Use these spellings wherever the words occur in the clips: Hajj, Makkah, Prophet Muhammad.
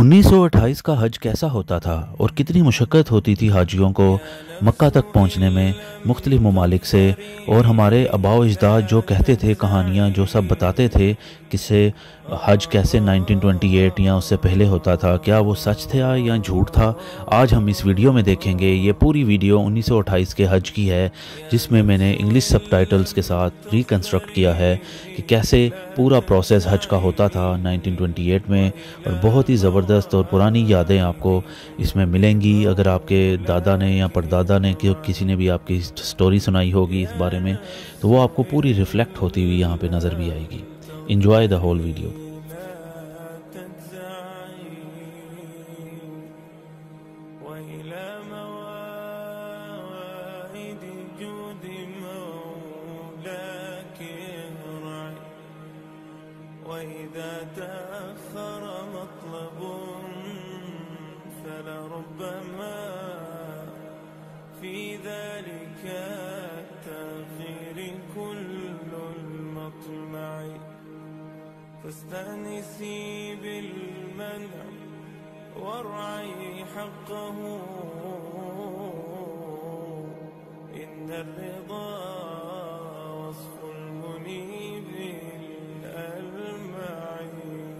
1928 کا حج کیسا ہوتا تھا اور کتنی مشقت ہوتی تھی حاجیوں کو مکہ تک پہنچنے میں مختلف ممالک سے، اور ہمارے آباء و اجداد جو کہتے تھے، کہانیاں جو سب بتاتے تھے کہ سے حج کیسے 1928 یا اس سے پہلے ہوتا تھا، کیا وہ سچ تھا یا جھوٹ تھا؟ آج ہم اس ویڈیو میں دیکھیں گے۔ یہ پوری ویڈیو 1928 کے حج کی ہے، جس میں نے انگلش سب ٹائٹلز کے ساتھ ریکنسٹرکٹ کیا ہے کہ کیسے پورا پروسیس حج کا ہوتا تھا 1928 میں، اور بہت ہی زبردست اور پرانی یادیں آپ کو اس میں ملیں گی۔ اگر آپ کے دادا نے یا پردادا نے کسی نے بھی آپ کی سٹوری سنائی ہوگی اس بارے میں، تو وہ آپ کو پوری ریفلیکٹ ہوتی ہوئی یہاں پہ نظر بھی آئے گی۔ انجوائے دا ہول ویڈیو۔ وإذا تأخر مطلب فلربما في ذلك التأخير كل المطمع، فاستأنسي بالمنع وارعي حقه، إن الرضا وصف المنيب المعين.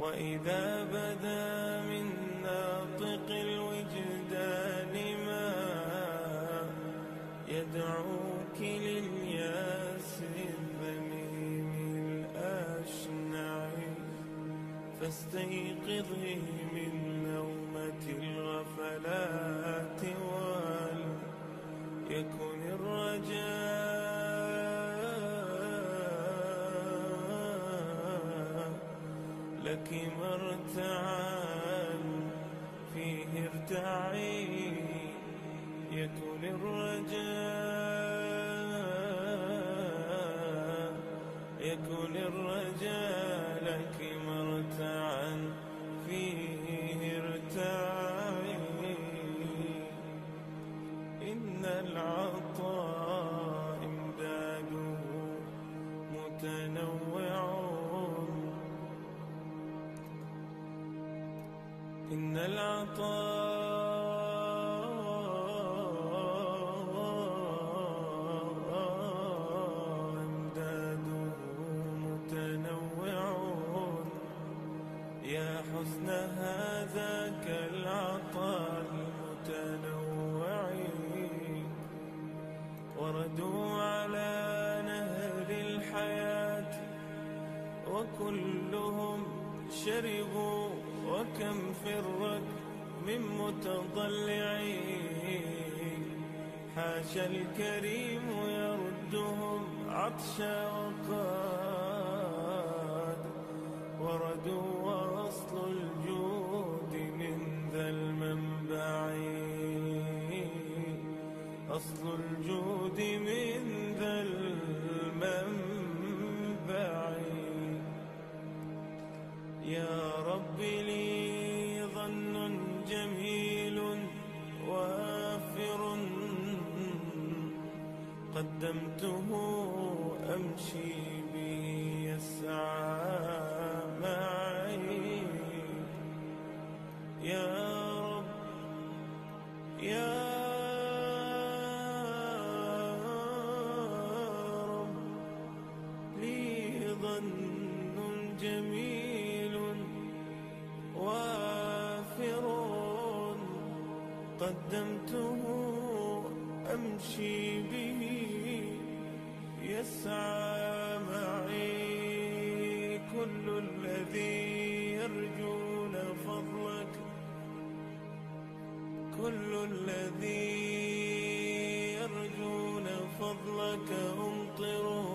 وإذا بدا من ناطق الوجدان ما يدعوك للياس الذميم الأشنع، فاستيقظي من نومة الغفلات وليكن الرجاء لك مرتعا فيه ارتعي، يكن الرجاء لك مرتعا فيه ارتعي، إن العطاء إمداده متنوع، إن العطاء إمداده متنوع، يا حسن هذاك العطاء المتنوع، وردوا على نهر الحياة وكلهم شربوا، وكم في الركب من متضلعين، حاشا الكريم يردهم عطشا وقاد، وردوا وأصل الجود من ذا المنبع، أصل الجود من ذا المنبع. يا رب لي ظن جميل وافر، قدمته أمشي به يسعى معي، يا رب لي ظن جميل قدمته أمشي به يسعى معي، كل الذي يرجون فضلك، أمطره،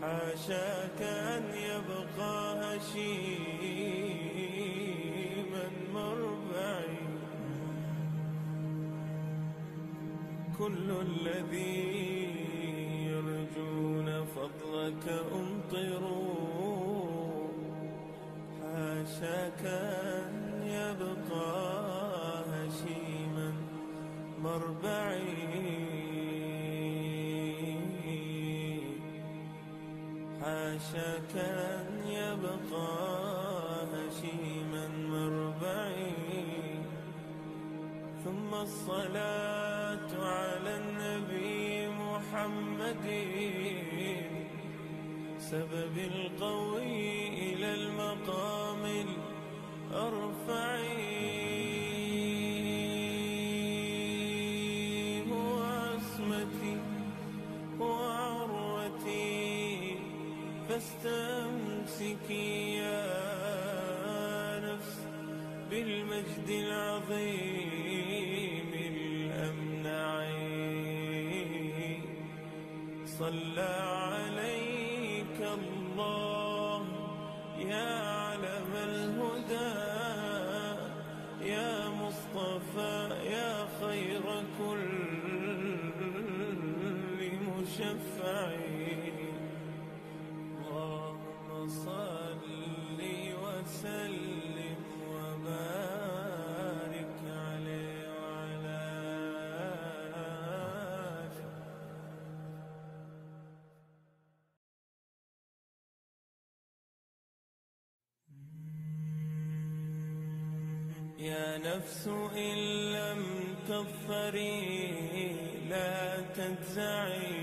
حاشاك أن يبقى هشيما مرة، كل الذي يرجون فضلك أمطروا، حاشاك أن يبقى هشيما مربعي، كان يبقى هشيما مربعي. ثم الصلاة على النبي محمد سبب القوي إلى المقام الأرفع. هو عصمتي وعروتي فاستمسكي يا نفس بالمجد العظيم الأمنع. صلى عليك الله يا علم الهدى يا مصطفى يا خير كل مشفع. اللهم صل وسلم وبارك عليه وعلى آله. يا نفس إن لم تظفري لا تنزعي.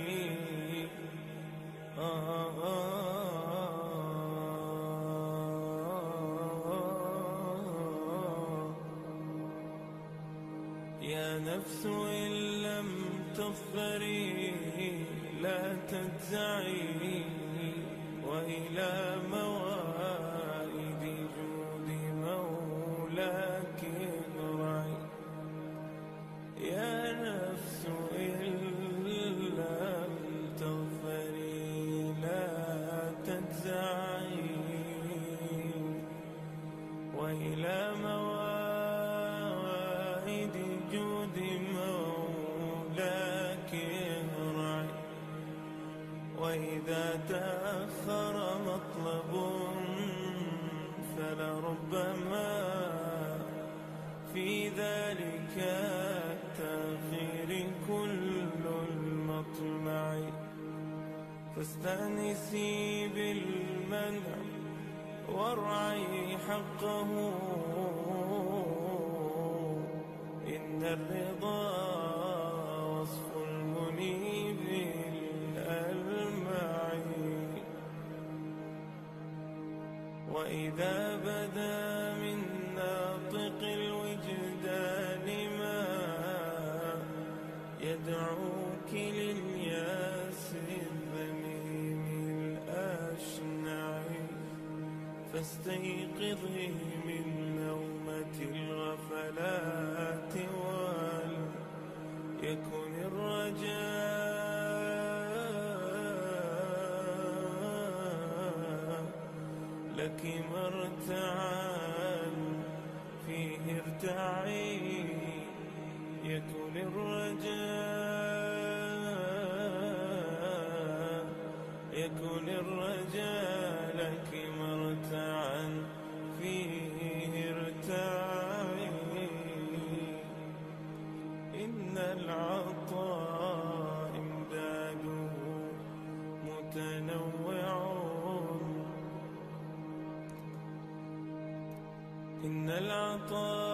يا نفس إن لم تظفري لا تنزعي وإلى موائد جود مولاك ارعي. يا نفس إن لم تظفري لا تنزعي وإلى موائد جود مولاك ارعي. وإذا تأخر مطلب فلربما في ذلك التأخير كل المطمع. فاستأنسي بالمنع وارعي حقه إن الرضا وصف المنيب الألمع. وإذا بدا من ناطق الوجدان ما يدعوك للياس الذميم الأشنع فاستيقظي من نومة الغفلات وليكن الرجاء لك مرتعا فيه ارتعي. يكن الرجاء لك مرتعا فيه ارتعي. إن العطاء إمداده متنوع. إن العطاء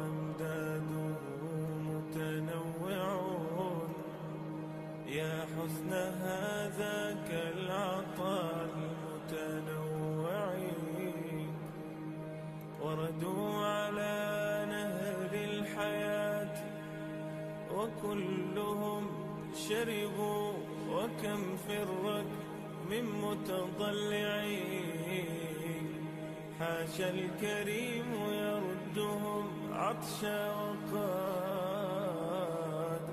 إمداده متنوع. يا حسن هذاك العطاء المتنوع. وردوا على نهر الحياة وكلهم شربوا وكم فرك من متضلعين. حاشا الكريم يردهم عطشا وقاد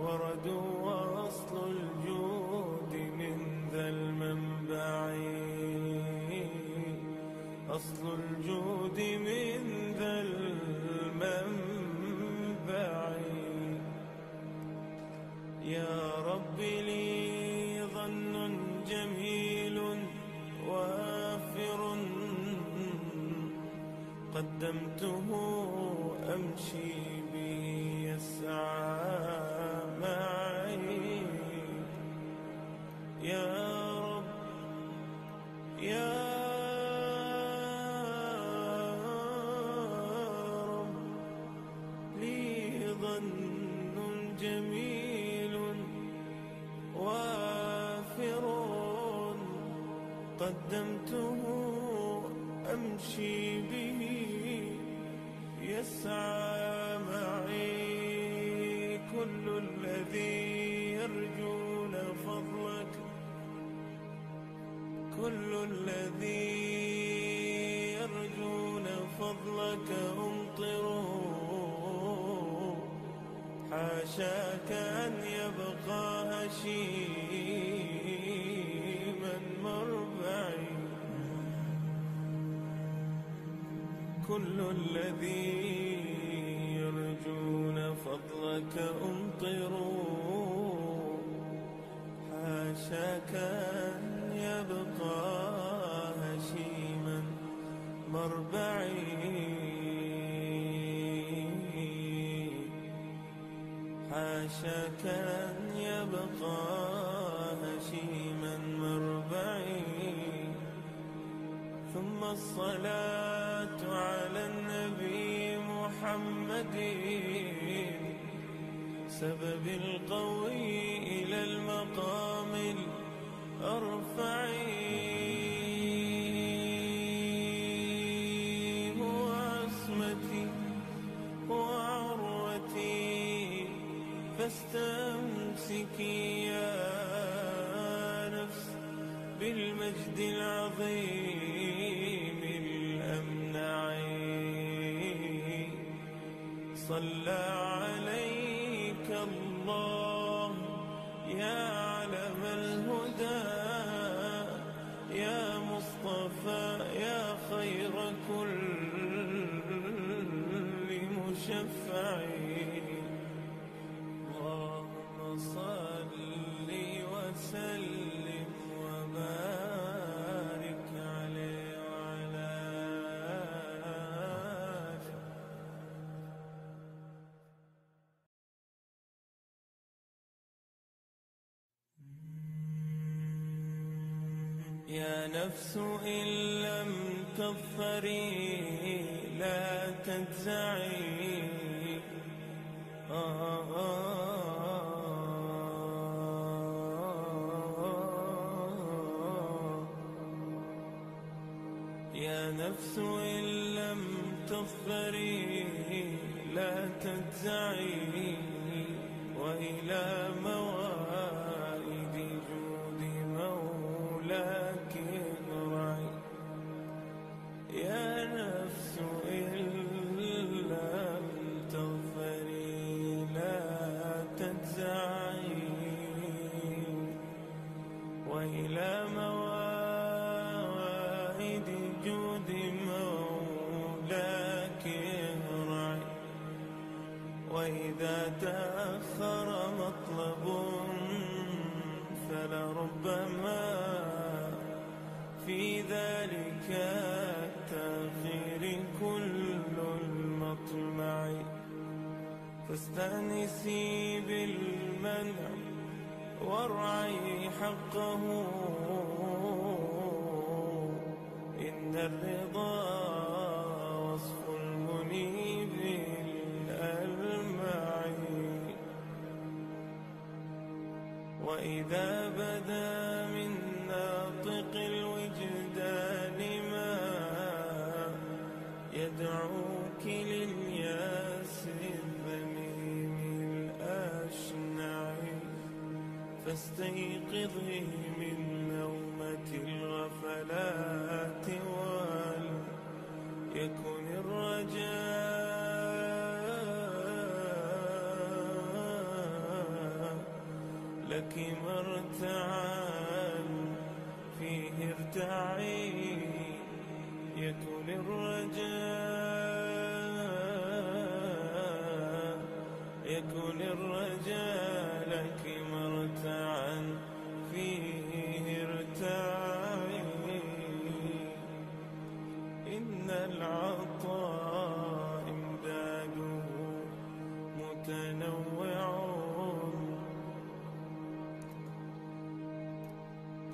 وردوا وأصل الجود من ذا المنبع. أصل الجود من ذا المنبع. يا رب لي ظن جميل وافر قدمته أمشي به. تسعى معي يا رب يا رب. لي ظن جميل وافر قدمته أمشي به يسعى معي كل الذي يرجون فضلك، كل الذي يرجون فضلك أمطره، حاشاك أن يبقى هشيما مربعي. كل الذي يرجون فضلك أمطروا، حاشاك أن يبقى هشيما مربعي، حاشاك أن يبقى هشيما مربعي. ثم الصلاة على النبي محمد سبب القوي إلى المقام الأرفع، هو عصمتي وعروتي فاستمسكي يا نفس بالمجد العظيم الأمنع. صلى عليك الله يا علم الهدى، يا مصطفى يا خير كل مشفع. اللهم صل وسلم وبارك عليه وعلى آله. يا نفس إن لم تظفري لا تنزعي، يا نفس إن لم تظفري لا تنزعي، وإلى موائد جود مولاك ارعي. يا نفس إن لم تظفري لا تنزعي، وإلى جود مولاك ارعي. وإذا تأخر مطلب فلربما في ذلك التأخير كل المطمع، فاستأنسي بالمنع وارعي حقه، إن الرضا وصف المنيب الألمعي. وإذا بدا من ناطق الوجدان ما يدعوك للياس الذميم الأشنع، فاستيقظه من نومة الغفلات، وليكن الرجاء لك مرتعا فيه ارتعي، يكن الرجاء لك مرتعا فيه ارتعي. إن العطاء إمداده متنوع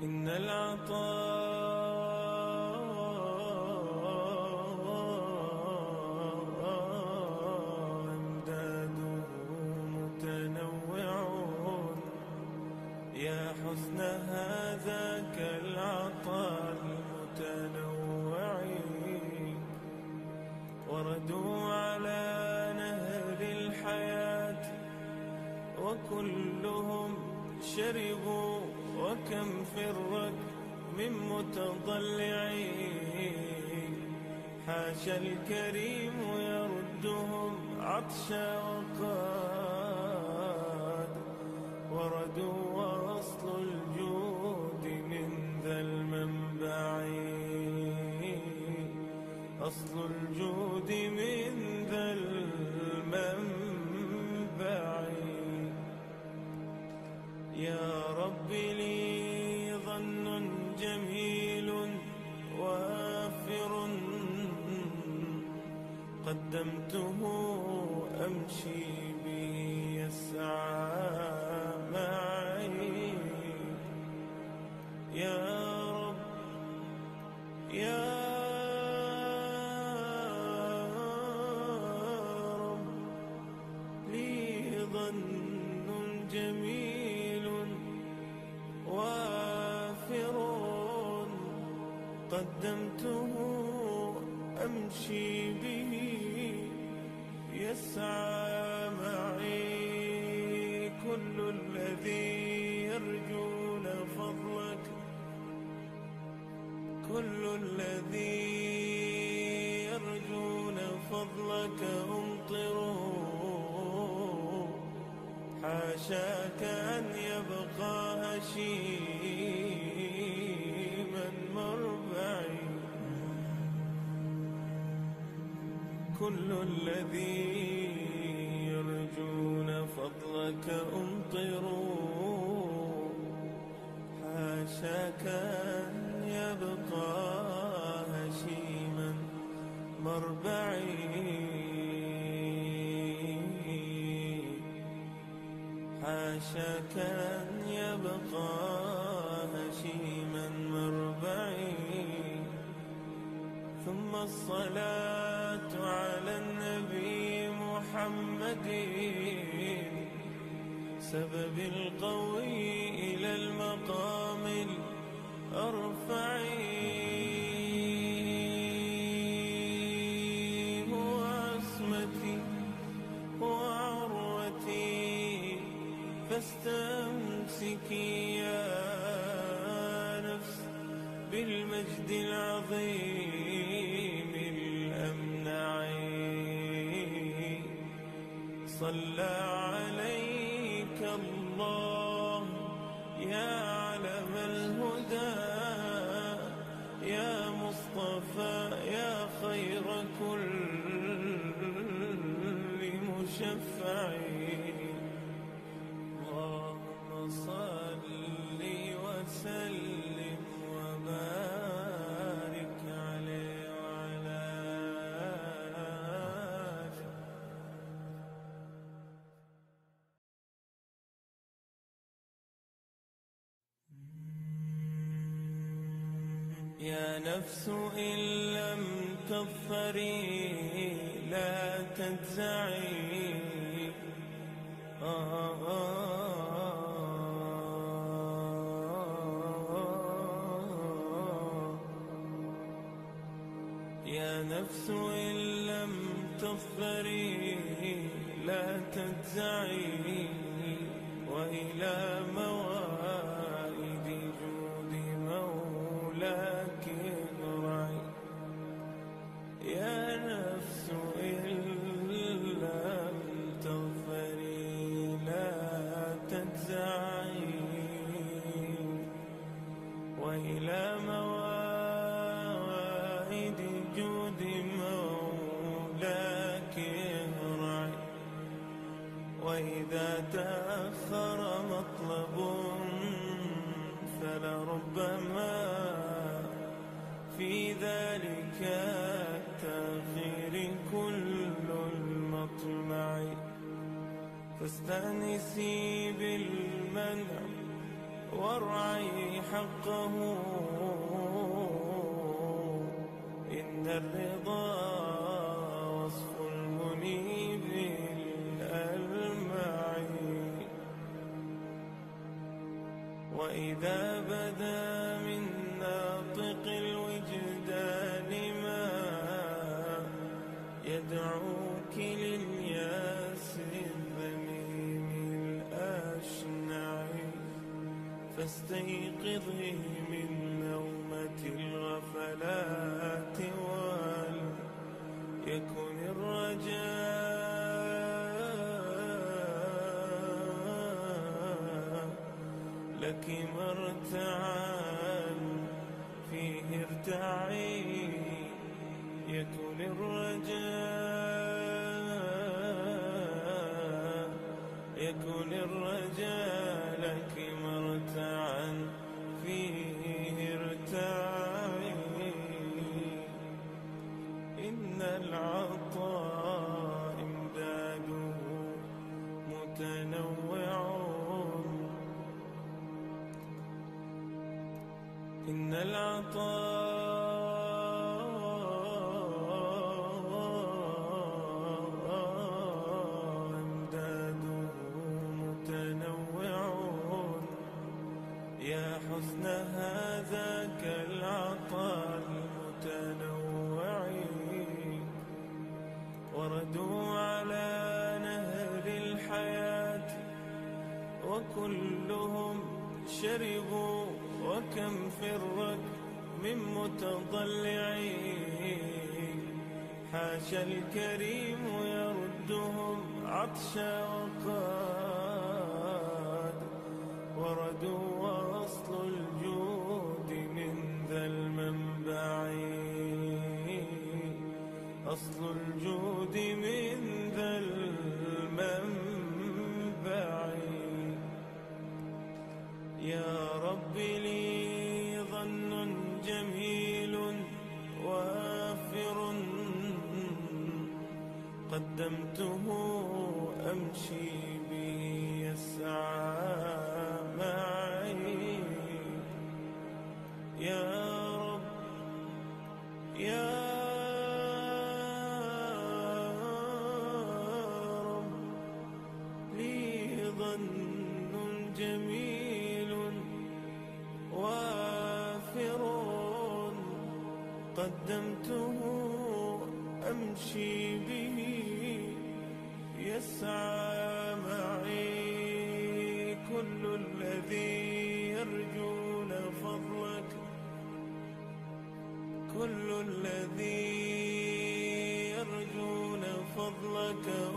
إن العطاء أمداده متنوع، يا حسن هذاك العطاء المتنوع. وردوا على نهر الحياة وكلهم شربوا، وكم فرت من متضلعين، حاشا الكريم يردهم عطشا وقاد. وردوا وأصل الجود من ذا المنبع، أصل الجود من ذا المنبع. يا رب لي ظن جميل وافر، قدمته أمشي به يسعى معي. يا رب يا رب لي ظن جميل وافر، قدمته أمشي به يسعى معي. كل الذي يرجون فضلك، كل الذي يرجون فضلك أمطروا، حاشاك أن يبقى هشيما مربعي. كل الذي يرجون فضلك أمطروا، حاشاك أن يبقى هشيما مربعي. حاشاك أن يبقى هشيما مربعي. ثم الصلاة على النبي محمد، سبب القوي إلى المقام الأرفع. هو عصمتي وعروتي، فاستمسكي يا نفس بالمجد العظيم الأمنع. صلى عليك الله يا علم الهدى، يا مصطفى يا خير كل مشفع. اللهم صل وسلم وبارك عليه وعلى آله. يا نفس إن لم تظفري لا تنزعي، يا نفس إن لم تظفري لا تنزعي، وإلى موائد جود مولاك ارعي. يا نفس إن لم تظفري لا تنزعي، وإلى موائد جود مولاك ارعي. وإذا تأخر مطلب فلربما في ذلك التأخير كل المطمع. فاستأنسي بالمنع وارعي حقه، إن الرضا وصف المنيب الألمعي. وإذا بدا من ناطق الوجدان ما يدعوك للياس الذميم الأشنع، فاستيقظه من نومة الغفلات، وليكن الرجاء لك مرتعا فيه ارتعي، يكن الرجاء لك مرتعا فيه ارتعي. إن العطاء إمداده متنوع، إن العطاء إمداده متنوع، يا حسن هذاك العطاء المتنوع. وردوا على نهر الحياة وكلهم شربوا، وكم في الركب من متضلعين، حاشا الكريم يردهم عطشا وقاد. وردوا وأصل الجود من ذا المنبع، أصل الجود من ذا المنبع. يا رب لي ظن جميل وافر، قدمته أمشي به يسعى معي. يا رب لي ظن جميل وافر، قدمته أمشي به يسعى معي. كل الذي يرجون فضلك،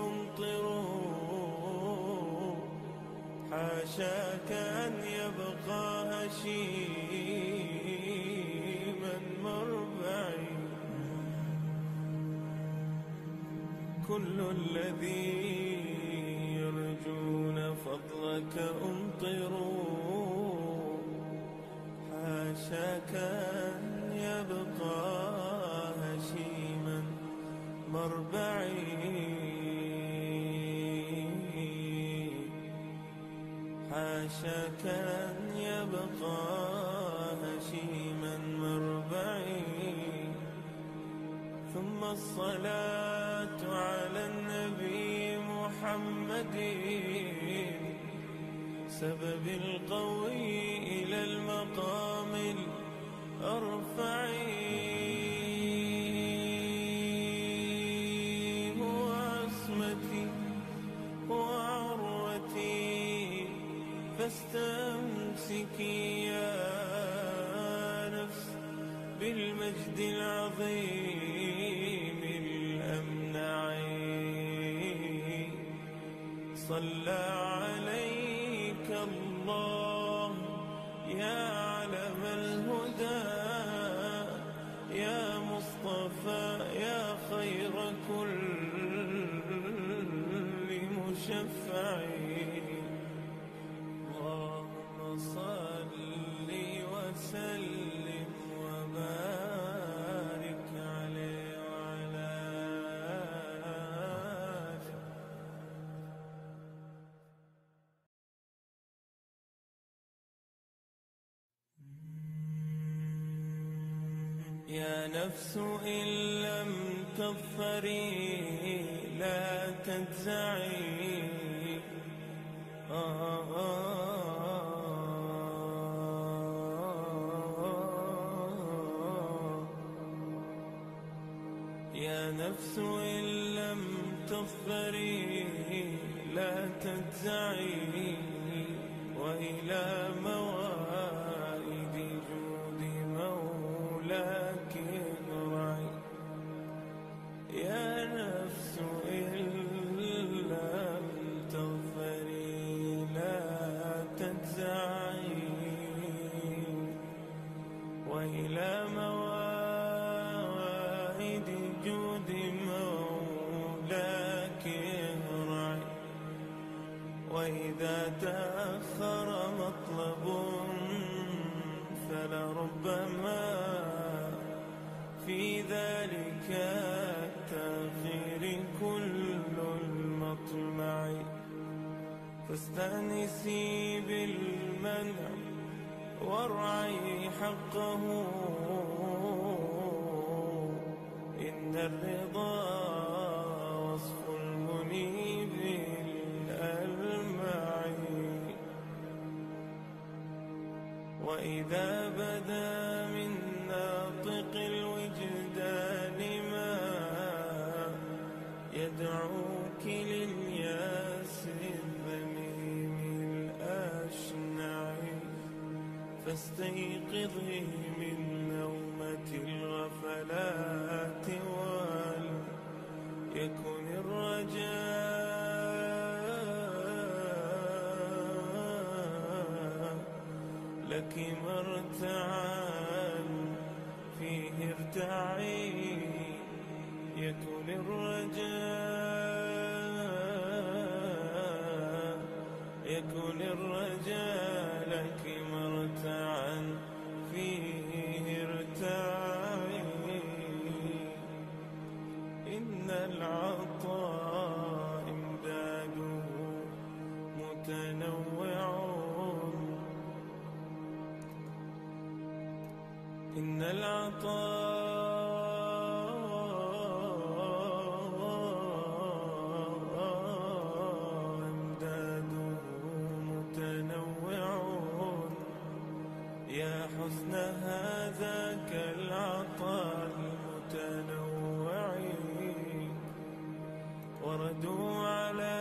أمطروا، حاشاك أن يبقى هشيما مربعي. كل الذي يرجون فضلك أمطروا، حاشاك أن يبقى هشيما مربعي. حاشاك أن يبقى هشيما مربعي. ثم الصلاة على النبي محمد، سبب القوي إلى المقام الأرفع، هو عصمتي وعروتي، فاستمسكي يا نفس بالمجد العظيم الأمنع. صلى عليك الله يا علم الهدى، يا مصطفى يا خير كل مشفع. اللهم صل وسلم وبارك عليه وعلى آله. يا نفس إن لم تظفري لا تنزعي يا نفس إن لم تظفري لا تنزعي وإلى موائد جود مولاك ارعي يا نفس إن لم تظفري لا تنزعي وإلى موائد جود مولاك ارعي وإذا تأخر مطلب فلربما في ذلك التأخير كل المطمع فاستأنسي بالمنع وارعي حقه إن الرضا وصف المنيب وإذا بدا من ناطق الوجدان ما يدعوك للياس الذميم الأشنع فاستيقظي من نومة الغفلات وليكن الرجاء لك مرتعا فيه ارتعي يكن الرجاء لك مرتعا فيه ارتعي إن العطاء إمداده متنوع إن العطاء إمداده متنوع يا حسن هذاك العطاء المتنوع وردوا على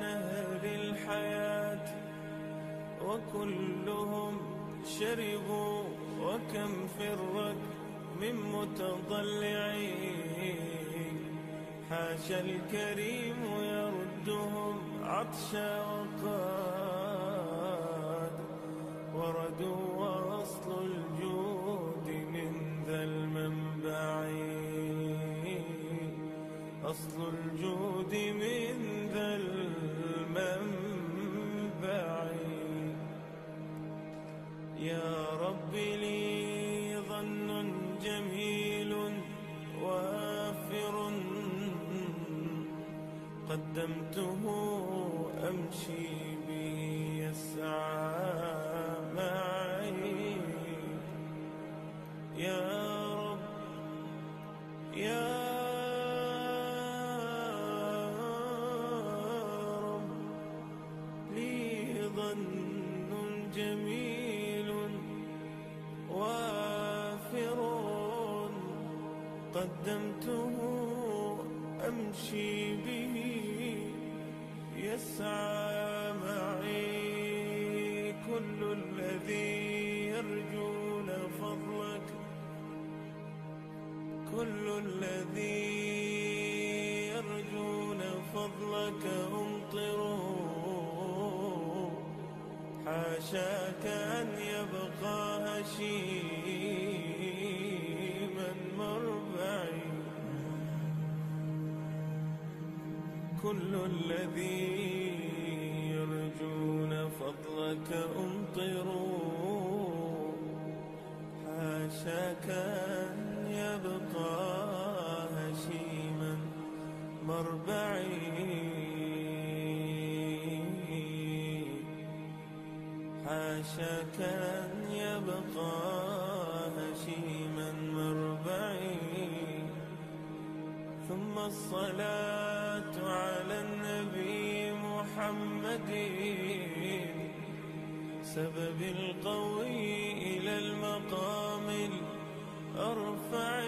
نهر الحياة وكلهم شربوا وكم فرت من متضلعين حاشا الكريم يردهم عطشا وقاد وردوا وأصل الجود من ذا المنبع أصل الجود من ذا المنبع يا رب لي ظن جميل وافر قدمته أمشي به يسعى معي يا رب لي ظن جميل وافر قدمته أمشي به يسعى معي كل الذي يرجون فضلك أمطروا حاشاك أن يبقى هشيما مربعي كل الذي يرجون فضلك أمطروا حاشاك أن يبقى هشيما مربعي حاشا كان يبقى هشيما مربعا. اللهم الصلاة على النبي محمد سبب القوي إلى المقام الأرفع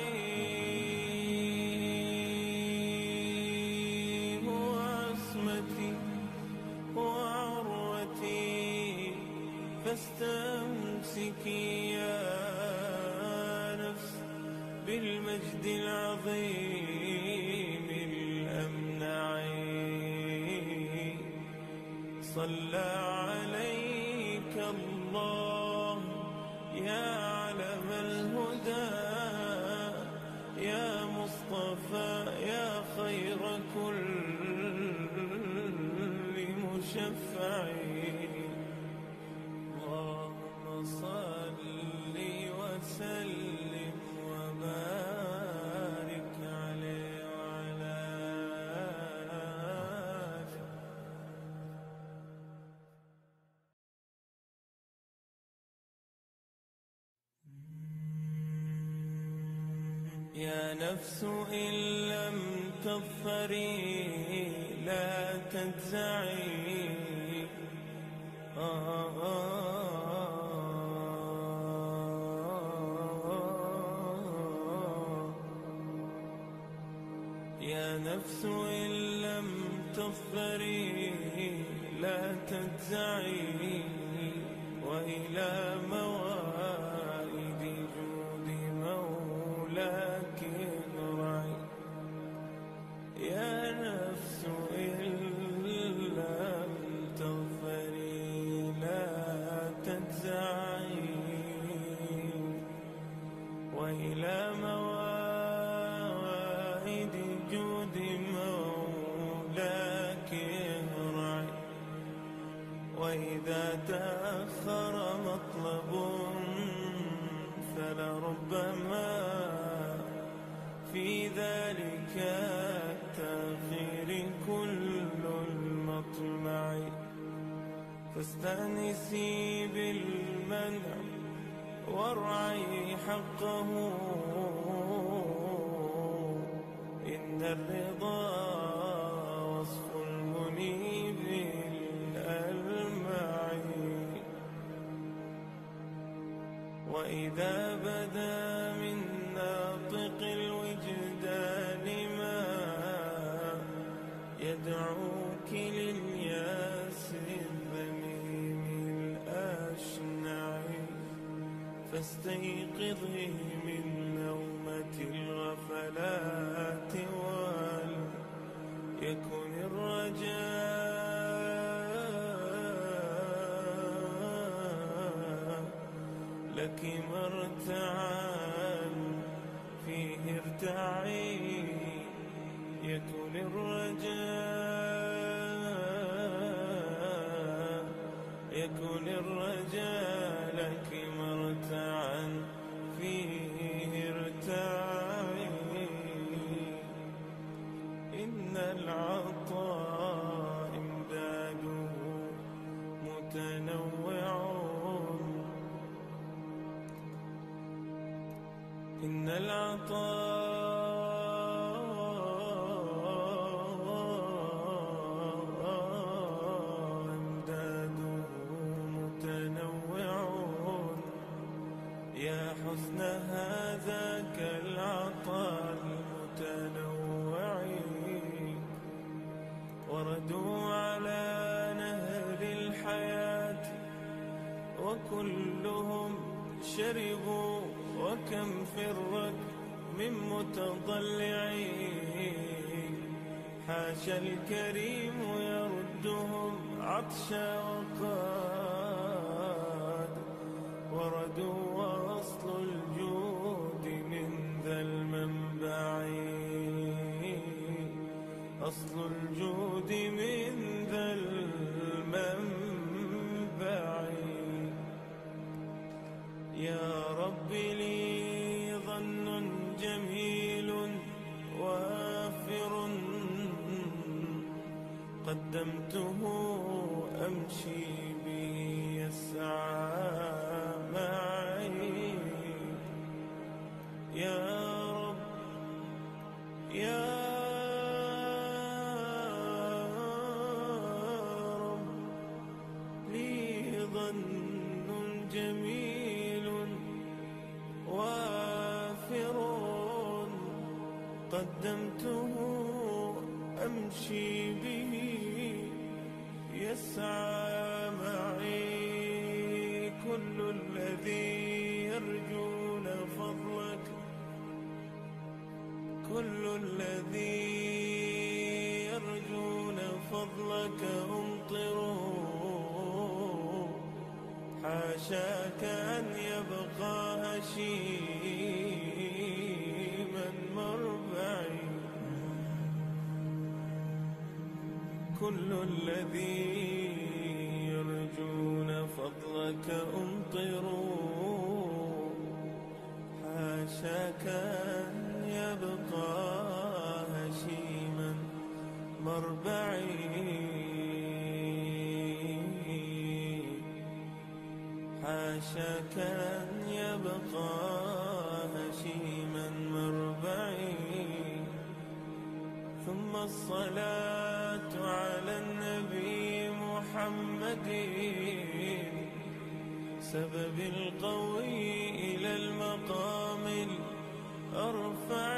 وعصمتي وعروتي فاستمسكي يا نفس بالمجد العظيم الأمنع صلى عليك الله يا علم الهدى يا مصطفى يا خير كل مشفع اللهم صل وسلم وبارك عليه وعلى آله. يا نفس إن لم تظفري لا تنزعي يا نفس إن لم تظفري لا تنزعي وإلى موائد جود مولاك ارعي يا نفس إن لم تظفري لا تنزعي وإلى وإذا تأخر مطلب فلربما في ذلك التأخير كل المطمع فاستأنسي بالمنع وارعي حقه إن الرضا وصف المنيب وإذا بدا من ناطق الوجدان ما يدعوك للياس الذميم الأشنع فاستيقظه من نومة الغفلات وليكن الرجاء لك مرتعا فيه ارتعي يكن الرجاء لك مرتعا فيه ارتعي إن العطاء إمداده متنوع إن العطاء إمداده متنوع يا حسن هذاك العطاء المتنوع وردوا على نهر الحياة وكلهم شربوا وكم في الركب من متضلعين حاشا الكريم يردهم عطشا وقاد وردوا وأصل الجود من ذا المنبع أصل الجود من ذا المنبع يا رب لي ظن جميل وافر قدمته أمشي به يسعى معي يا رب قدمته أمشي به يسعى معي كل الذي يرجون فضلك، كل الذي يرجون فضلك أمطروا، حاشاك أن يبقى هشيما مربعي. كل الذي يرجون فضلك أمطروا، حاشاك أن يبقى هشيما مربعي، حاشاك أن يبقى هشيما مربعي. ثم الصلاة على النبي محمد سبب القوي إلى المقام الأرفع،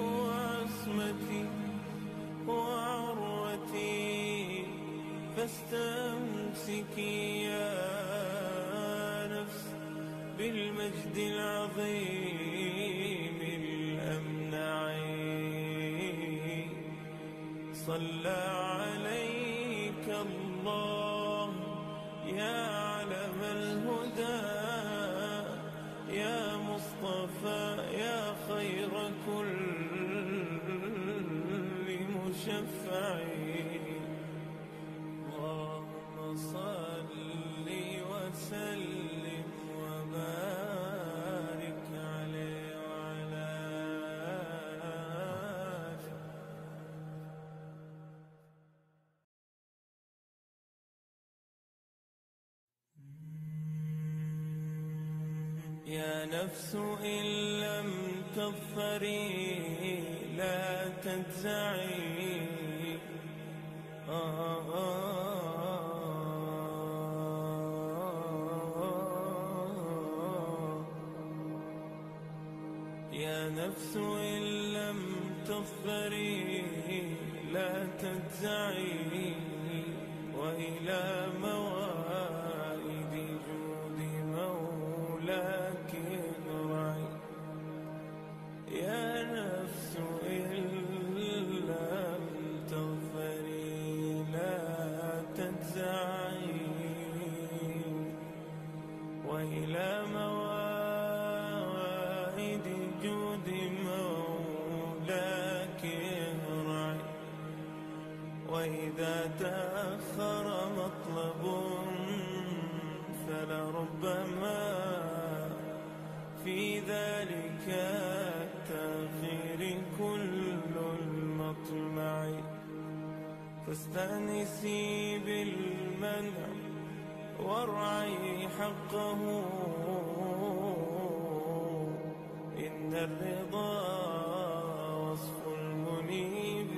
هو عصمتي وعروتي فاستمسكي يا نفس بالمجد العظيم الأمنع. صلى عليك الله يا علم الهدى، يا مصطفى يا خير كل مشفع. اللهم صل وسلم وبارك عليه وعلى آله. يا نفس إن لم تظفري لا تنزعي، يا نفس إن لم تظفري لا تنزعي، وإلى موائد جود مولاك ارعي. يا نفس إن لم تظفري لا تنزعي، وإلى موائد جود مولاك ارعي. وإذا تأخر مطلب فلربما في ذلك التأخير كل المطمع، فاستأنسي بالمنع وارعي حقه، إن الرضا وصف المنيب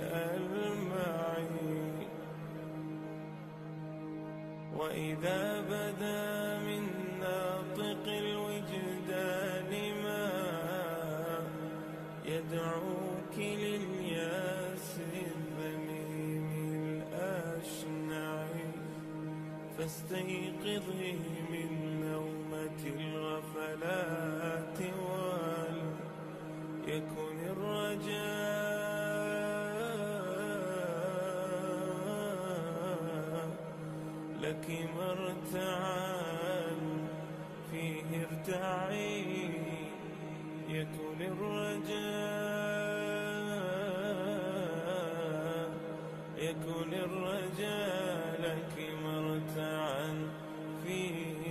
الألمعي. وإذا بدا من ناطق الوجدان ما يدعوك للياس الذميم الأشنع، فاستيقظي من نومة الغفلات، وليكن الرجاء لك مرتعا فيه ارتعي، يكن الرجاء، يكن الرجاء لك مرتعا فيه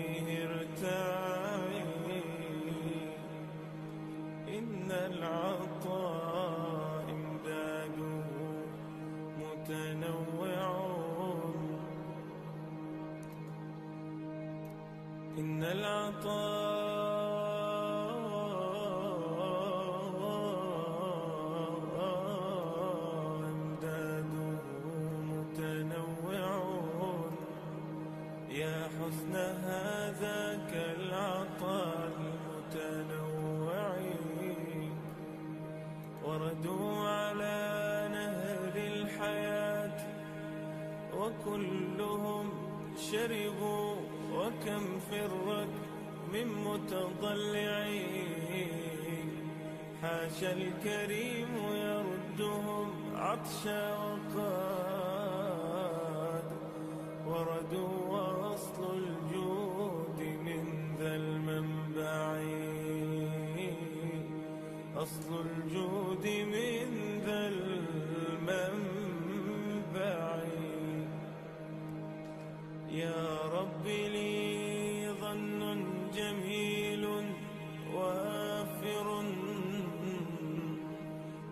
ارتعي. إن العطاء إمداده متنوع، إن العطاء إمداده متنوع، يا حسن هذاك العطاء وكلهم شربوا وكم في الركب من متضلعين حاشا الكريم يردهم عطشا وقاد وردوا وأصل الجود من ذا المنبع أصل الجود من ذا المنبع يا رب لي ظن جميل وافر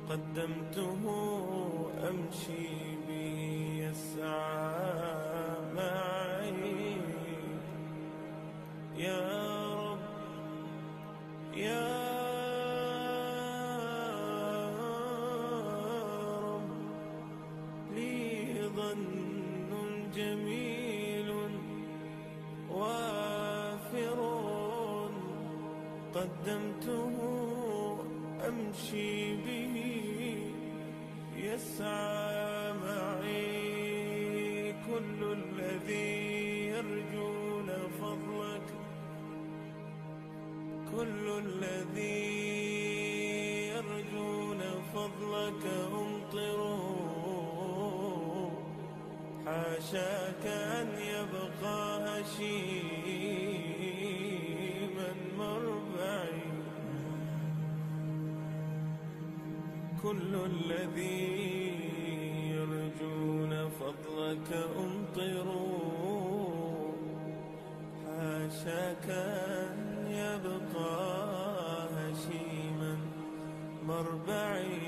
قدمته أمشي به يسعى معي يا رب يا قدمته أمشي به يسعى معي كل الذي يرجون فضلك كل الذي يرجون فضلك أمطروا حاشاك أن يبقى هشيما مربعي كل الذي يرجون فضلك أمطروا حاشاك أن يبقى هشيما مربعي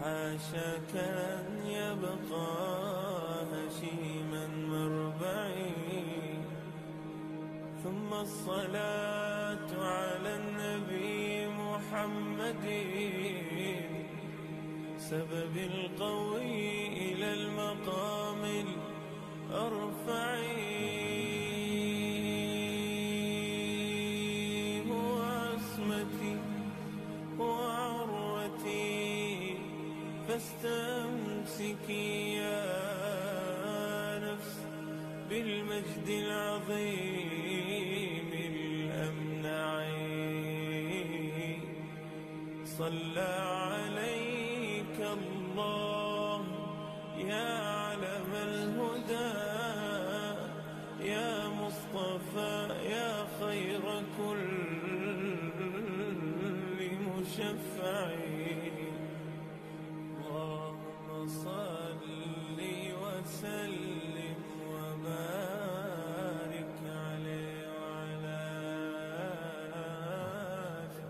حاشاك أن يبقى هشيما مربعي ثم الصلاة على النبي محمد سبب القوي إلى المقام الأرفع هو عصمتي وعروتي فاستمسكي يا نفس بالمجد العظيم الأمنع صلى عليك الله يا علم الهدى يا مصطفى يا خير كل مشفع اللهم صل وسلم وبارك عليه وعلى آله.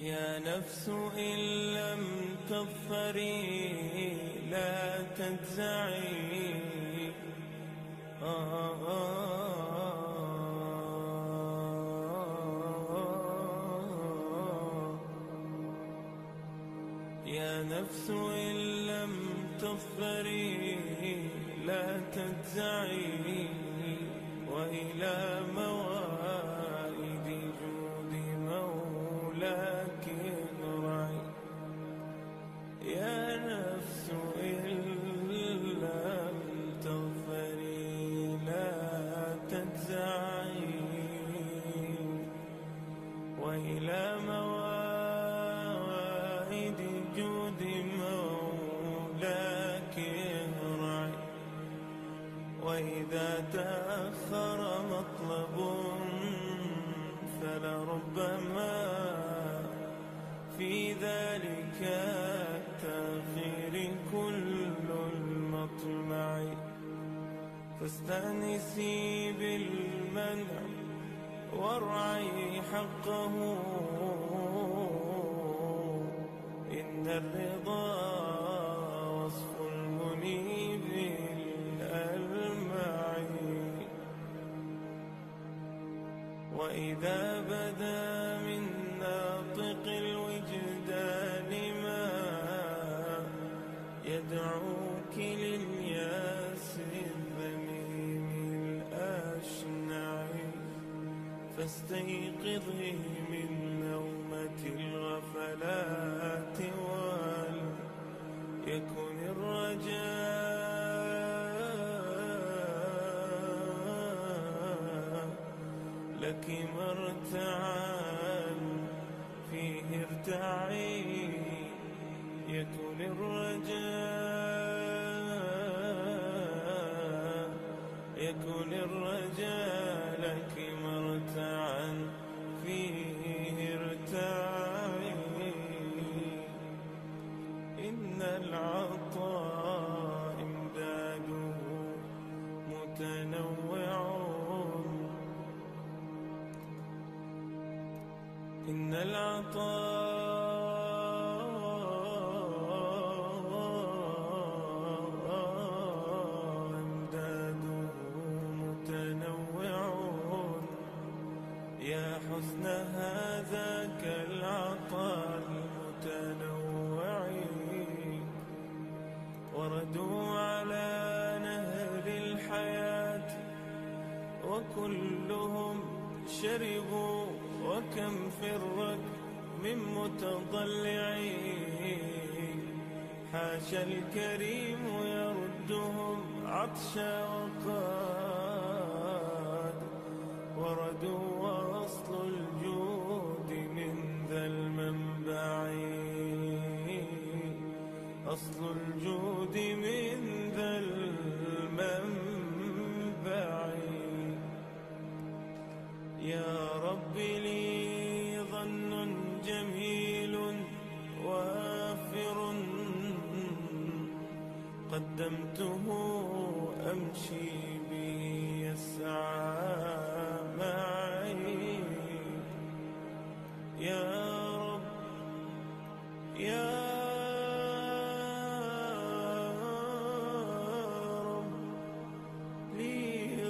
يا نفس إن لم تظفري لا تجزعي يا نفس إن لم تظفري لا تجزعي وإلى موائد جود مولاك ارعي يا نفس إن لم تظفري لا تجزعي وإلى موائد جود مولاك ارعي وإذا تأخر مطلب فلربما في ذلك التأخير كل المطمع فاستأنسي بالمنع وارعي حقه إن الرضا وصف المنيب الألمعي وإذا بدا من ناطق الوجدان ما يدعوك للياس الذميم فاستيقظي من نومة الغفلات وليكن الرجاء لك مرتعا فيه ارتعي، يكن الرجاء لك مرتعا فيه ارتعي. إن العطاء إمداده متنوع، إن العطاء إمداده متنوع، يا حسن هذاك العطاء المتنوع. وردوا على نهر الحياة وكلهم شربوا، وكم فرك من متضلعين، حاشا الكريم يردهم عطشا وقاد. وردوا وأصل الجود من ذا المنبع، أصل الجود من ذا المنبع. يا رب لي ظن جميل وافر، قدمته أمشي به يسعى معي. يا رب لي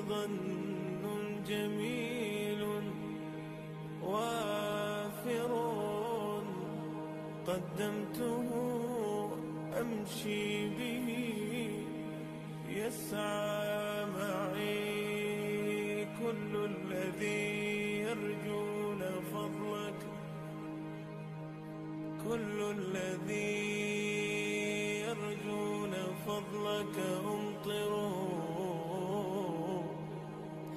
ظن جميل وافر، قدمته أمشي به يسعى معي. كل الذي يرجون فضلك، أمطره،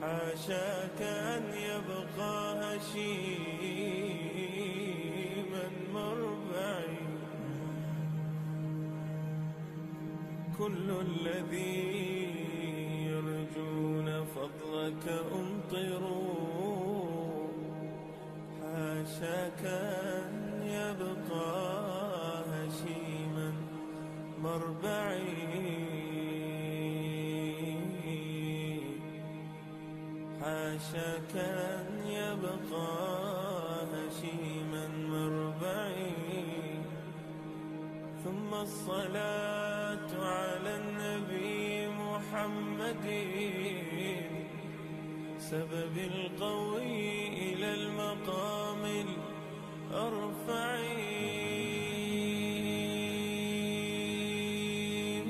حاشاك أن يبقى هشيما مربعي. كل الذي يرجون فضلك أمطروا، حاشاك أن يبقى هشيما مربعي. حاشاك أن يبقى هشيما مربعي. ثم الصلاة على النبي محمد، سبب القوي إلى المقام الأرفع.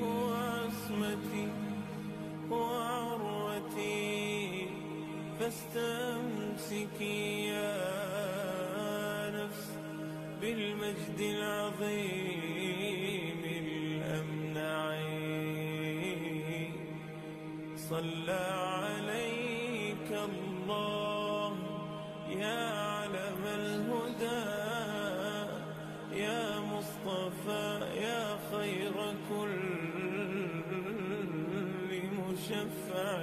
هو عصمتي وعروتي، فاستمسكي يا نفس بالمجد العظيم الأمنع. صلى عليك الله يا علم الهدى، يا مصطفى يا خير كل مشفع.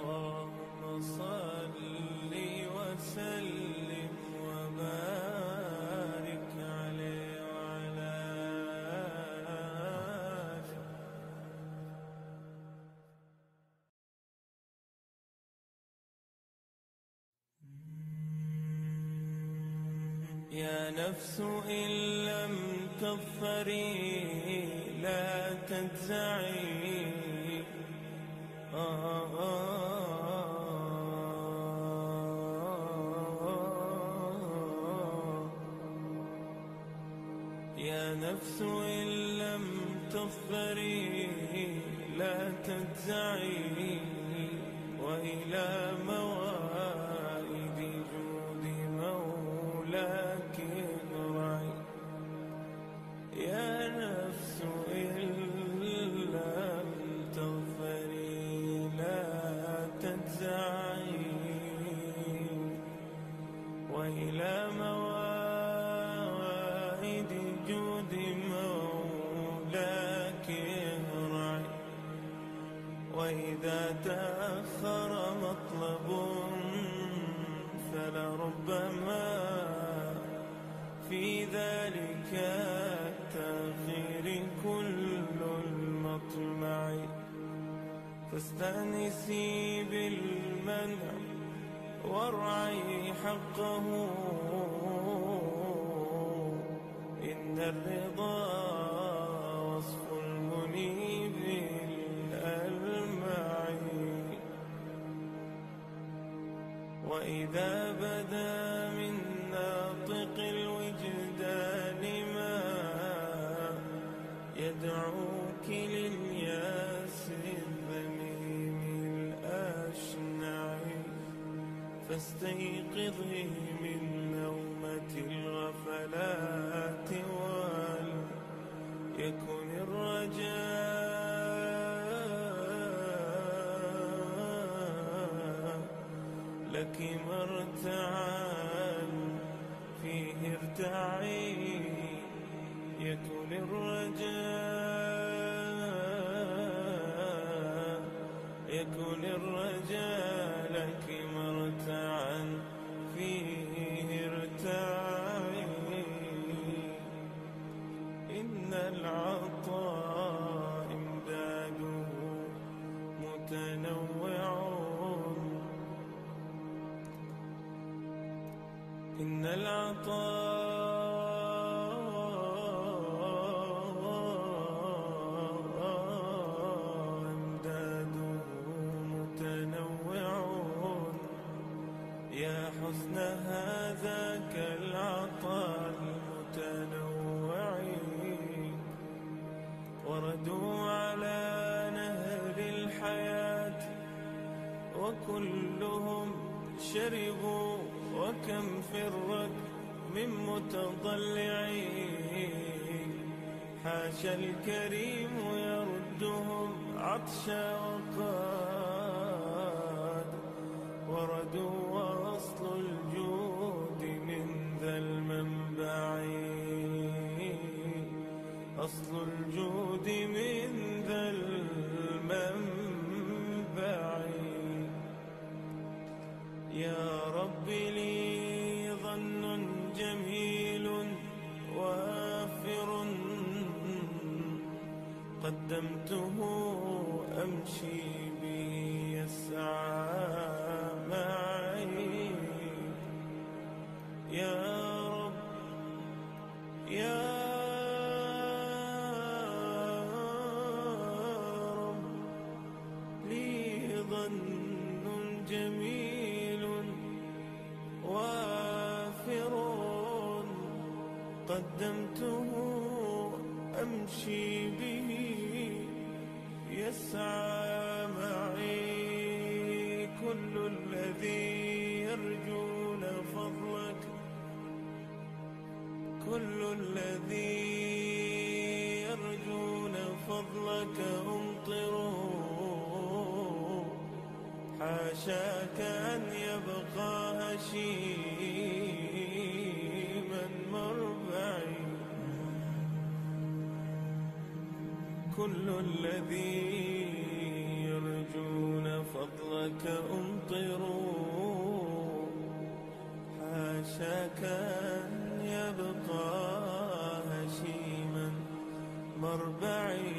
اللهم صل وسلم وبارك عليه وعلى آله. يا نفس إن لم تظفري لا تنزعي، يا نفس إن لم تظفري لا تنزعي، وإلى مواردك وإذا تأخر مطلب فلربما في ذلك التأخير كل المطمع، فاستأنسي بالمنع وارعي حقه، إن الرضا وصف المنيب الألمعي. وإذا بدا من ناطق الوجدان ما يدعوك للياس الذميم الأشنع، فاستيقظي من نومة الغفلات وليكن الرجاء لك مرتعا فيه ارتعي، يكن الرجاء لك مرتعا فيه ارتعي، إن العطاء إمداده متنوع، إن العطاء إمداده متنوع، يا حسن هذاك العطاء المتنوع، وردوا على نهر الحياة وكلهم شربوا، وكم فرت من متضلعين، حاشا الكريم يردهم عطشا وقاد، وردوا وأصل الجود من ذا المنبع، أصل الجود من ذا المنبع. يا رب لي ظن جميل وافر قدمته أمشي به يسعى معي، يا رب لي ظن جميل وافر قدمته أمشي به يسعى معي، كل الذي يرجون فضلك، أمطروا، حاشاك أن يبقى هشيما مربعي، كل الذي يرجون فضلك أمطروا، حاشاك أن يبقى هشيما مربعي،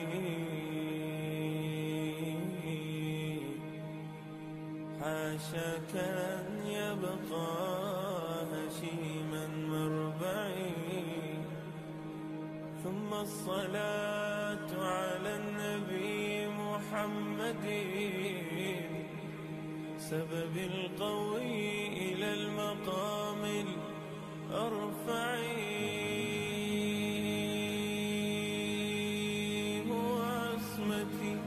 حاشاك أن يبقى هشيما مربعي. ثم الصلاة على النبي محمد سبب القوي إلى المقام الأرفع، هو عصمتي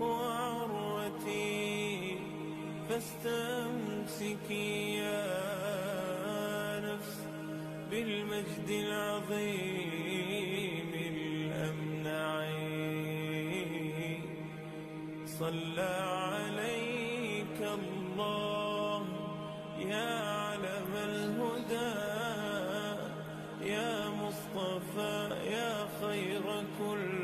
وعروتي، فاستمسكي يا نفس بالمجد العظيم الأمنع، صلى عليك الله يا علم الهدى، يا مصطفى يا خير كل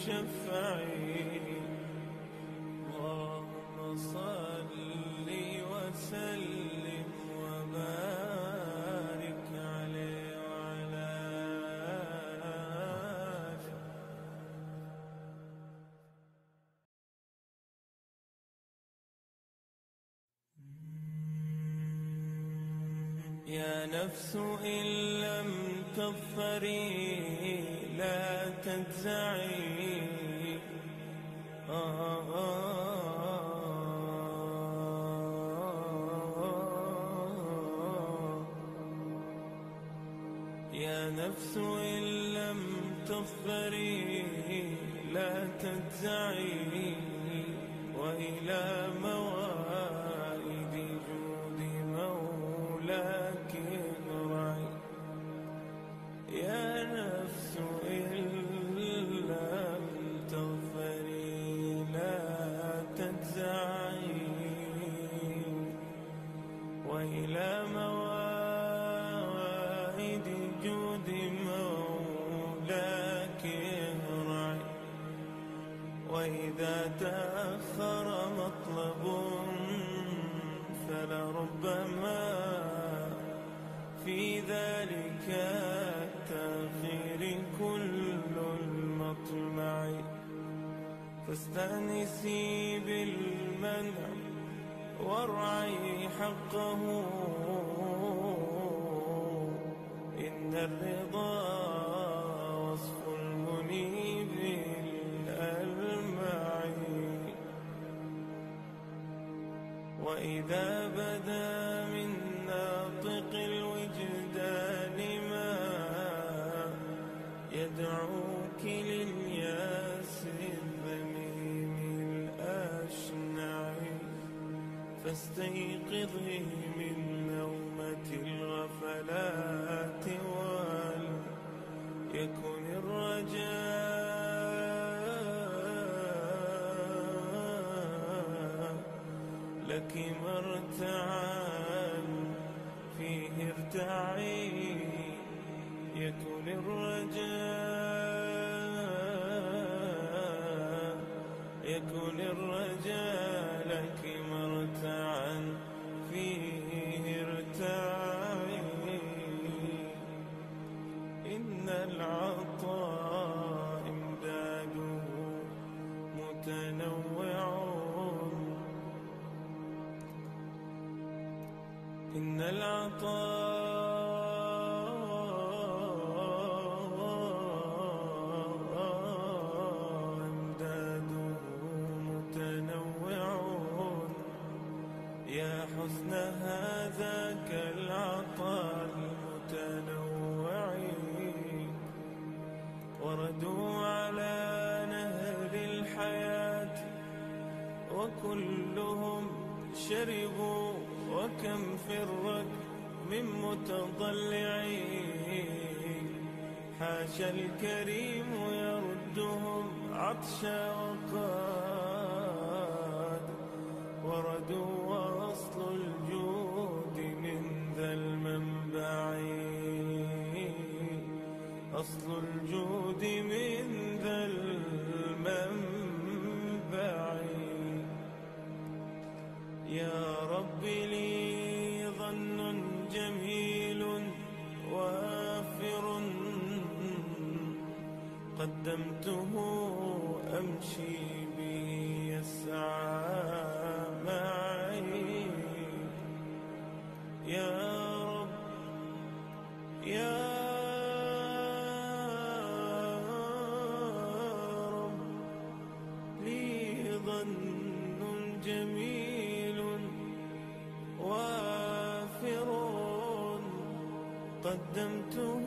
شفعي. اللهم صل وسلم وبارك عليه وعلى آله. يا نفس إن لم تظفري لا تنزعي، يا نفس إن لم تظفري لا تنزعي، وإلى موائد جود مولاك ارعي. يا نفس لم تغفري لا تنزعي، وإلى موائد جود مولاك ارعي. وإذا تأخر مطلب فلربما في ذلك التأخير كل المطمع، فاستأنسي بالمنع وارعي حقه، إن الرضا وصف المنيب الألمع. وإذا بدا من ناطق الوجدان ما يدعوك للياس الذميم الأشنع، فاستيقظي من نومة الغفلات، وليكن الرجاء لك مرتعا فيه ارتعي، يكن الرجاء لك مرتعا فيه ارتعي. إن العطاء إمداده متنوع، إن العطاء إمداده متنوع. يا حسن هذاك العطاء المتنوع، وردوا على نهر الحياة وكلهم شربوا، وكم فرت من متضلعين، حاشا الكريم يردهم عطشا وقاد، وردوا وأصل الجود من ذا المنبع، أصل الجود من ذا المنبع. يا رب لي ظن جميل وافر، قدمته أمشي به يسعى معي. يا رب لي ظن جميل وافر، قدمته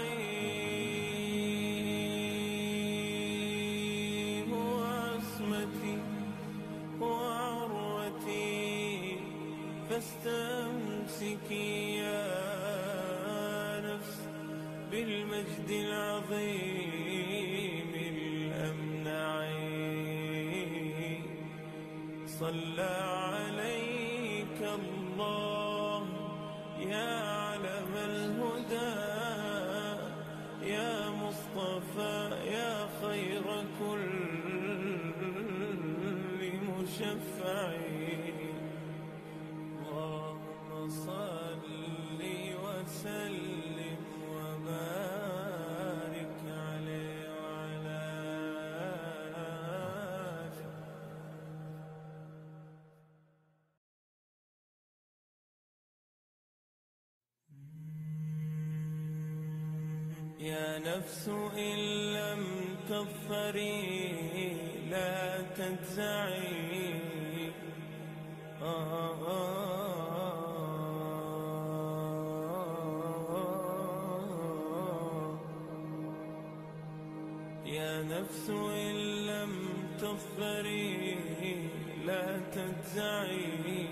هو عصمتي وعروتي فاستمسكي يا نفس بالمجد العظيم الأمنع. صلى عليك الله يا علم الهدى، يا مصطفى يا خير كل مشفع. اللهم صل وسلم وبارك عليه وعلى آله. يا نفس إن لم تظفري لا تنزعي، يا نفس إن لم تظفري لا تنزعي،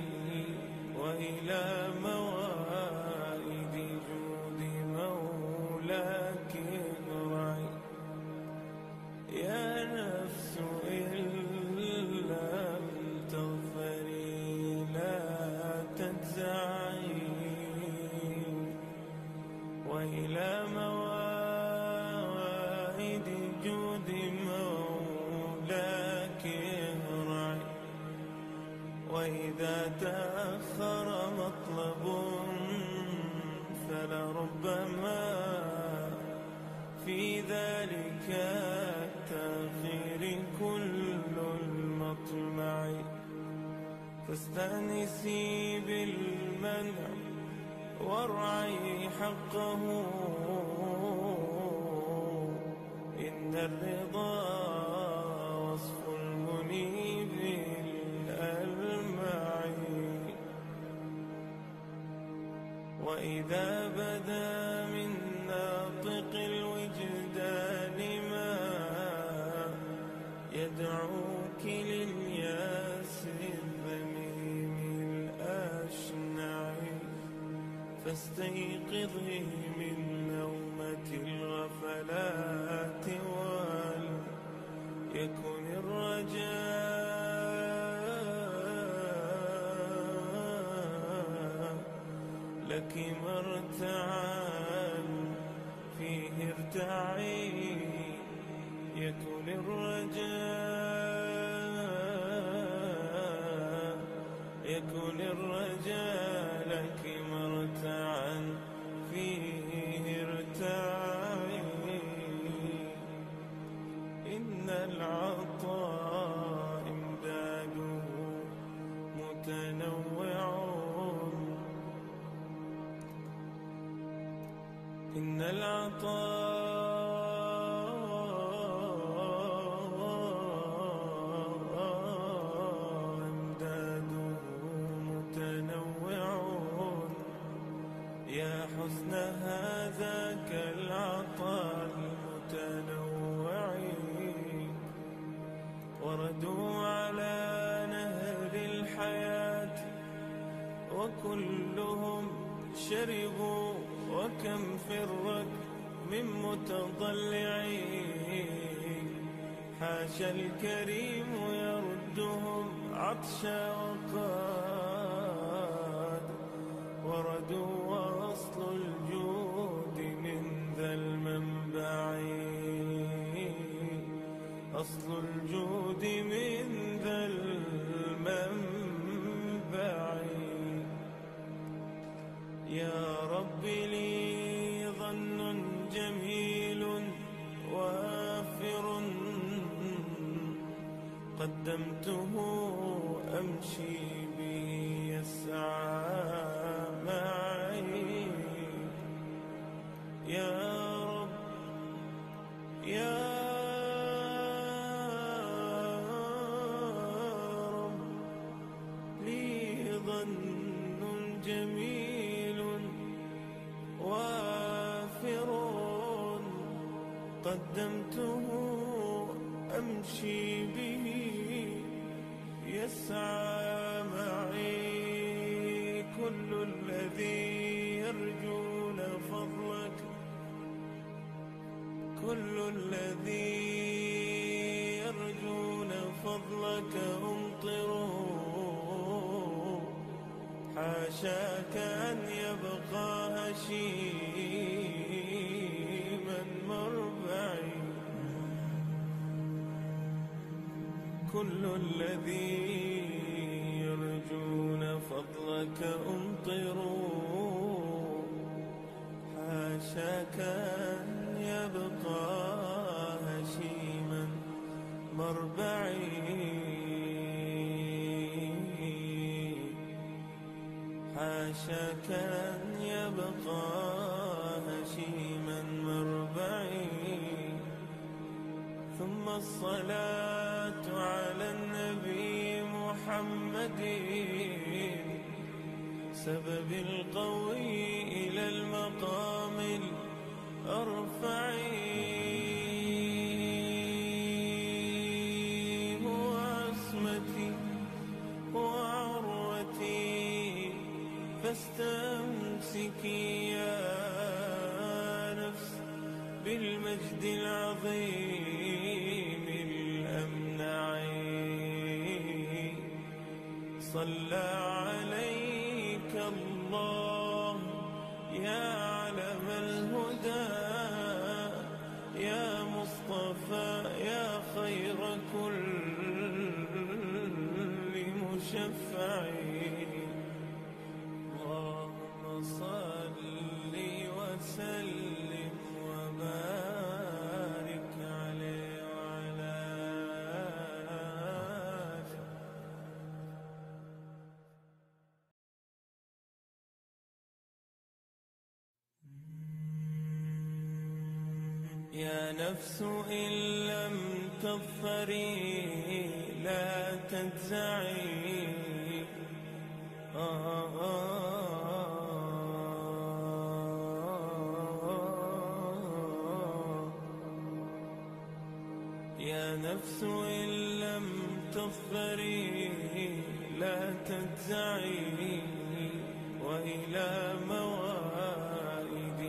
وإلى موائد جود مولاك ارعي. يا نفس إن لم تظفري لا تنزعي، وإلى موائد جود مولاك ارعي. وإذا تأخر مطلب فلربما في ذلك التأخير كل المطمع، فاستأنسي بالمنع وارعي حقه، إن الرضا وصف المنيب الألمع. وإذا بدا من ناطق الوجدان ما يدعوك للياس الذميم الأشنع، فاستيقظي من نومة الغفلات، وليكن الرجاء لك مرتعا فيه ارتعي، يكن الرجاء لك مرتعا فيه ارتعي. إن العطاء إمداده متنوع، إن العطاء إمداده متنوع، يا حسن هذاك العطاء المتنوع. وردوا على نهر الحياة وكلهم شربوا، وكم في الركب من متضلعين، حاشا الكريم يردهم عطشا وقاد. وردوا وأصل الجود من ذا المنبع، أصل الجود من ذا المنبع. قدمته أمشي به يسعى معي. يا رب يا رب لي ظن جميل وافر قدمته أمشي به يسعى معي. كل الذي يرجون فضلك، كل الذي يرجون فضلك أمطروا. حاشاك أن يبقى هشيما مربعي. كل الذي يرجون فضلك أمطروا، حاشاك أن يبقى هشيما مربعي. حاشاك أن يبقى هشيما مربعي. ثم الصلاة على النبي محمد سبب القوي إلى المقام الأرفع. هو عصمتي وعروتي فاستمسكي يا نفس بالمجد العظيم الأمنع. صلى عليك الله يا علم الهدى، يا مصطفى يا خير كل مشفع. اللهم صل وسلم بارك عليه وعلى آله. يا نفس إن لم تظفري لا تنزعي. يا نفس إن لم تظفري لا تنزعي، وإلى موائد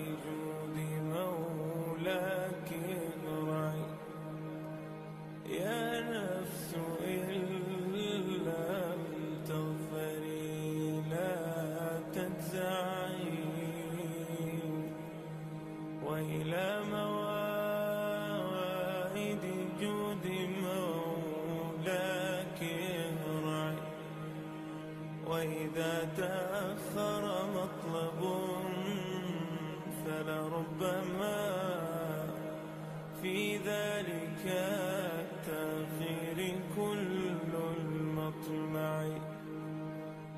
جود مولاك ارعي. يا نفس إن لم تظفري لا تنزعي، وإلى جود مولاك ارعي. وإذا تأخر مطلب فلربما في ذلك التأخير كل المطمع.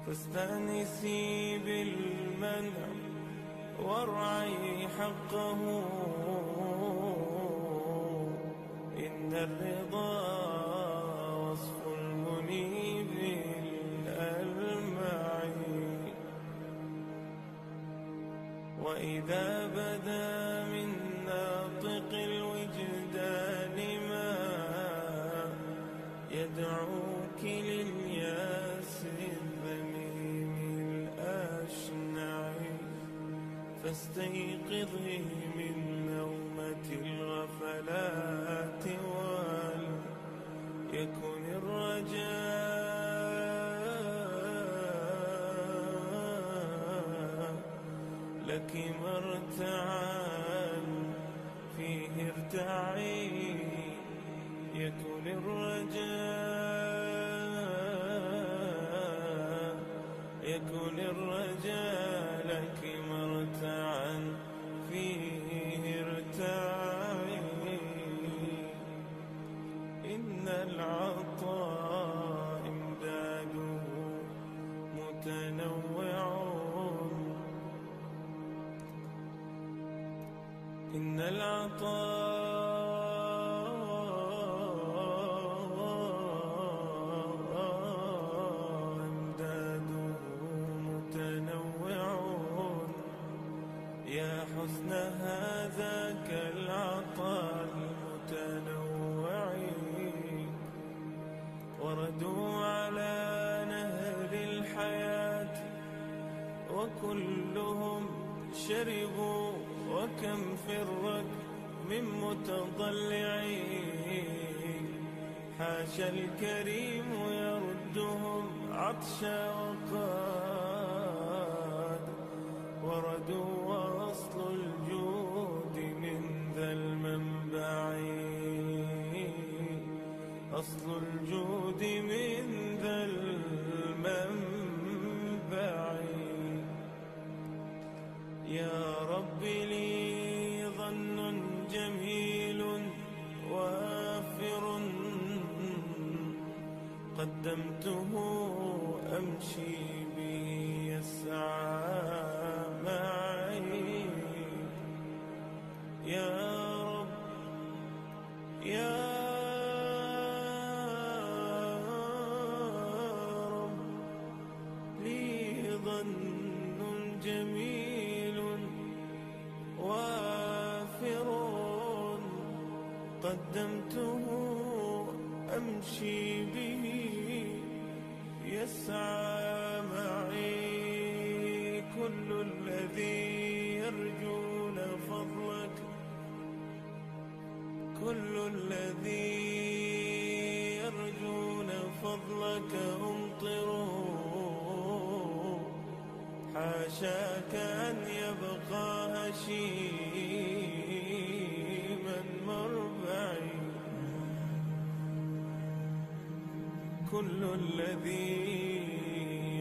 فاستأنسي بالمنع وارعي حقه، إن الرضا وصف المنيب الألمع. وإذا بدا من ناطق الوجدان ما يدعوك للياس الذميم الأشنع، فاستيقظه من نومة الغفلات، وليكن الرجاء لك مرتعا فيه ارتعي. يكن الرجاء، يكن الرجاء لك مرتعا فيه ارتعي. إن العطاء إن العطاء أمداده متنوع، يا حسن هذاك العطاء المتنوع. وردوا على نهر الحياة وكلهم شربوا، وكم فرت من متضلعين، حاشا الكريم يردهم عطشا وقاد. وردوا وأصل الجود من ذا المنبع، أصل الجود من ذا المنبع. يا رب لي ظن جميل وافر، قدمته أمشي به يسعى معي. يا رب يا رب لي ظن جميل وافر، قدمته أمشي به يسعى معي. كل الذي يرجون فضلك، كل الذي يرجون فضلك أمطروا، حاشاك أن يبقى هشيما مربعي. كل الذي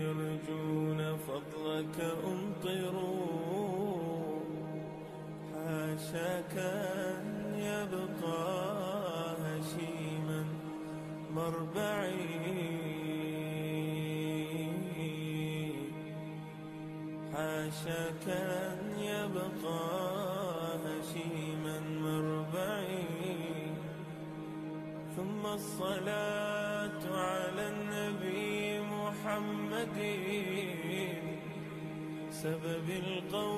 يرجون فضلك أمطروا، حاشاك أن يبقى هشيما مربعي. حاشاك أن يبقى هشيما مربعي. ثم الصلاة على النبي محمد سبب القوم